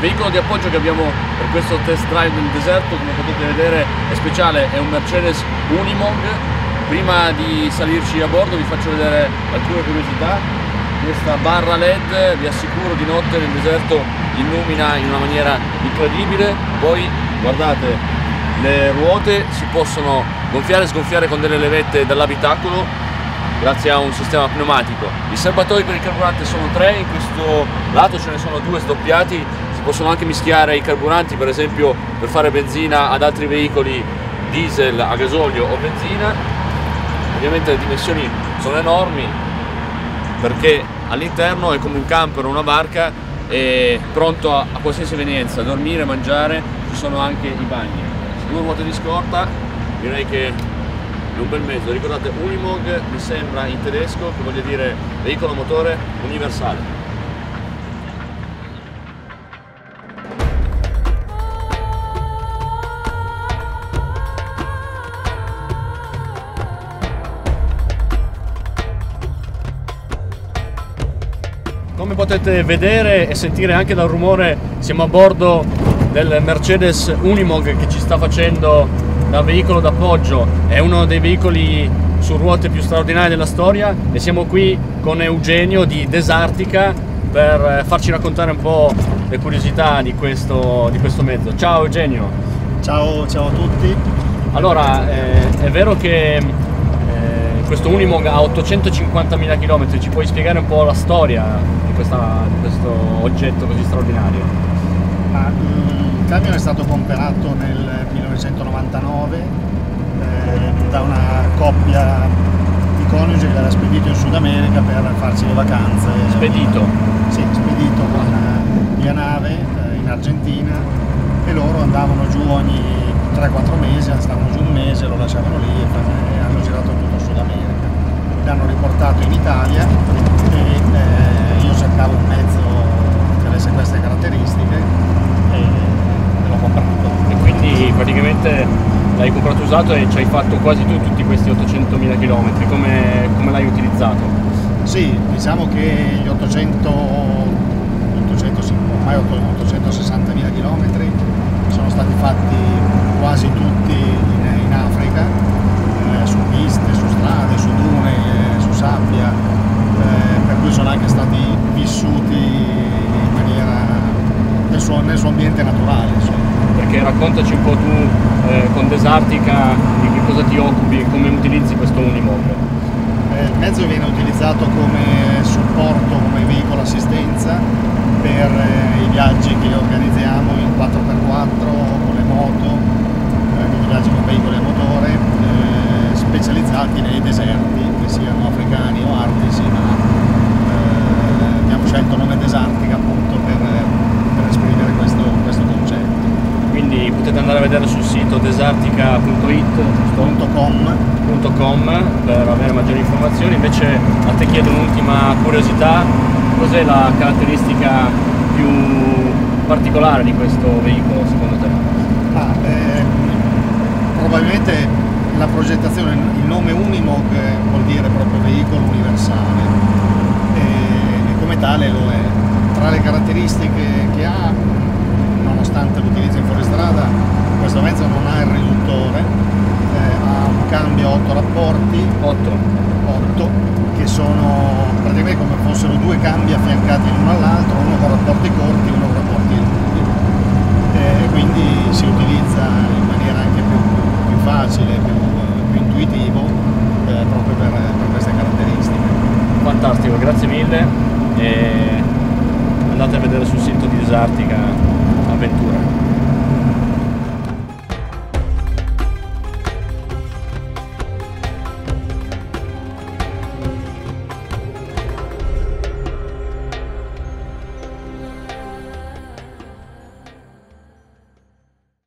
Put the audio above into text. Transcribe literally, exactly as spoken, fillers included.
Il veicolo di appoggio che abbiamo per questo test drive nel deserto, come potete vedere, è speciale, è un Mercedes Unimog. Prima di salirci a bordo vi faccio vedere alcune curiosità. Questa barra led, vi assicuro, di notte nel deserto illumina in una maniera incredibile. Poi guardate, le ruote si possono gonfiare e sgonfiare con delle levette dall'abitacolo grazie a un sistema pneumatico. I serbatoi per il carburante sono tre, in questo lato ce ne sono due sdoppiati. Possono anche mischiare i carburanti, per esempio per fare benzina ad altri veicoli diesel a gasolio o benzina. Ovviamente le dimensioni sono enormi perché all'interno è come un camper o una barca, è pronto a, a qualsiasi evenienza, dormire, mangiare. Ci sono anche i bagni, due ruote di scorta, direi che è un bel mezzo. Ricordate, Unimog mi sembra in tedesco che voglia dire veicolo motore universale. Come potete vedere e sentire anche dal rumore, siamo a bordo del Mercedes Unimog che ci sta facendo da veicolo d'appoggio. È uno dei veicoli su ruote più straordinari della storia e siamo qui con Eugenio di Desartica per farci raccontare un po' le curiosità di questo, di questo mezzo. Ciao Eugenio! Ciao, ciao a tutti! Allora, eh, è vero che eh, questo Unimog ha ottocentocinquantamila km, ci puoi spiegare un po' la storia? Questa, questo oggetto così straordinario? Ah, il camion è stato comperato nel millenovecentonovantanove eh, da una coppia di coniugi che l'aveva spedito in Sud America per farsi le vacanze. Spedito? Eh, sì, spedito con via nave eh, in Argentina, e loro andavano giù ogni tre quattro mesi, stavano giù un mese, lo lasciavano lì e eh, hanno girato tutto il Sud America. L'hanno riportato in Italia e eh, io cercavo un mezzo che avesse queste caratteristiche e l'ho comprato. E quindi praticamente l'hai comprato usato e ci hai fatto quasi tu tutti questi ottocentomila km, come, come l'hai utilizzato? Sì, diciamo che gli ottocento, ottocento, ormai ottocentosessantamila km sono stati fatti quasi tutti in, in Africa, eh, su piste, su strade, su dune, eh, su sabbia. Sono anche stati vissuti in maniera nel suo, nel suo ambiente naturale, insomma. Perché raccontaci un po' tu eh, con Desartica di che cosa ti occupi, come utilizzi questo Unimog. Eh, il mezzo viene utilizzato come supporto, come veicolo assistenza per eh, i viaggi che organizziamo in quattro per quattro, con le moto, eh, viaggi con veicoli a motore, eh, specializzati nei deserti, che siano africani o artici, ma scelto il nome Desartica appunto per, per esprimere questo, questo concetto. Quindi potete andare a vedere sul sito desartica punto it punto com per avere maggiori informazioni. Invece a te chiedo un'ultima curiosità: cos'è la caratteristica più particolare di questo veicolo secondo te? Ah, eh, probabilmente la progettazione, il nome Unimog vuol dire proprio veicolo universale. Tale lo è. Tra le caratteristiche che ha, nonostante l'utilizzo in fuoristrada, questo mezzo non ha il riduttore, eh, ha un cambio a otto rapporti, otto, otto, che sono praticamente come fossero due cambi affiancati l'uno all'altro, uno con rapporti corti, uno con rapporti lunghi, eh, e quindi si utilizza in maniera anche più, più facile, più, più intuitivo, eh, proprio per, per queste caratteristiche. Fantastico, grazie mille. E andate a vedere sul sito di Desartica avventura.